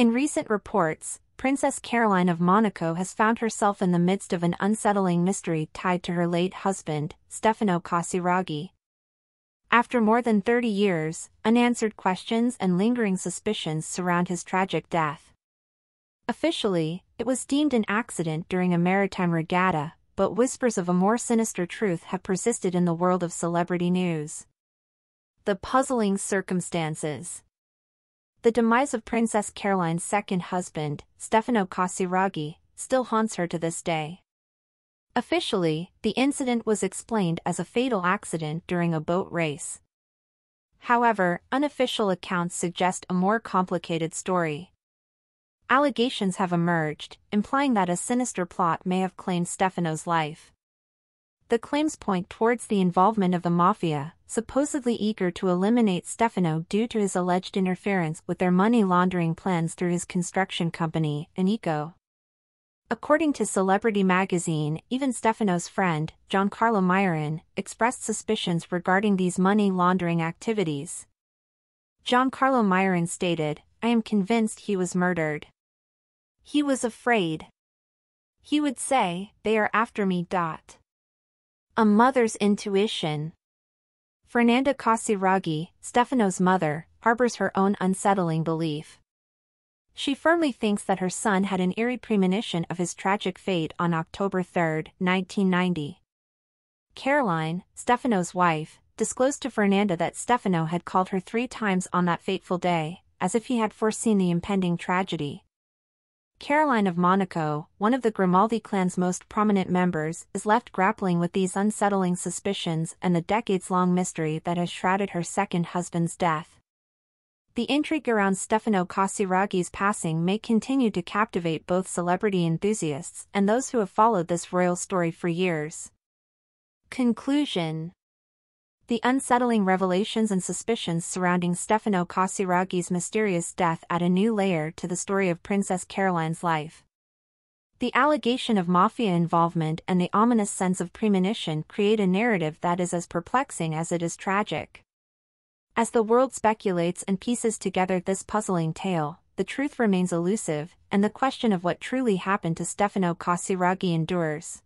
In recent reports, Princess Caroline of Monaco has found herself in the midst of an unsettling mystery tied to her late husband, Stefano Casiraghi. After more than 30 years, unanswered questions and lingering suspicions surround his tragic death. Officially, it was deemed an accident during a maritime regatta, but whispers of a more sinister truth have persisted in the world of celebrity news. The puzzling circumstances. The demise of Princess Caroline's second husband, Stefano Casiraghi, still haunts her to this day. Officially, the incident was explained as a fatal accident during a boat race. However, unofficial accounts suggest a more complicated story. Allegations have emerged, implying that a sinister plot may have claimed Stefano's life. The claims point towards the involvement of the mafia, supposedly eager to eliminate Stefano due to his alleged interference with their money laundering plans through his construction company, Anico. According to Celebrity magazine, even Stefano's friend, Giancarlo Myron, expressed suspicions regarding these money laundering activities. Giancarlo Myron stated, "I am convinced he was murdered. He was afraid. He would say, 'They are after me.'" A mother's intuition. Fernanda Casiraghi, Stefano's mother, harbors her own unsettling belief. She firmly thinks that her son had an eerie premonition of his tragic fate on October 3, 1990. Caroline, Stefano's wife, disclosed to Fernanda that Stefano had called her 3 times on that fateful day, as if he had foreseen the impending tragedy. Caroline of Monaco, one of the Grimaldi clan's most prominent members, is left grappling with these unsettling suspicions and the decades-long mystery that has shrouded her second husband's death. The intrigue around Stefano Casiraghi's passing may continue to captivate both celebrity enthusiasts and those who have followed this royal story for years. Conclusion. The unsettling revelations and suspicions surrounding Stefano Casiraghi's mysterious death add a new layer to the story of Princess Caroline's life. The allegation of mafia involvement and the ominous sense of premonition create a narrative that is as perplexing as it is tragic. As the world speculates and pieces together this puzzling tale, the truth remains elusive, and the question of what truly happened to Stefano Casiraghi endures.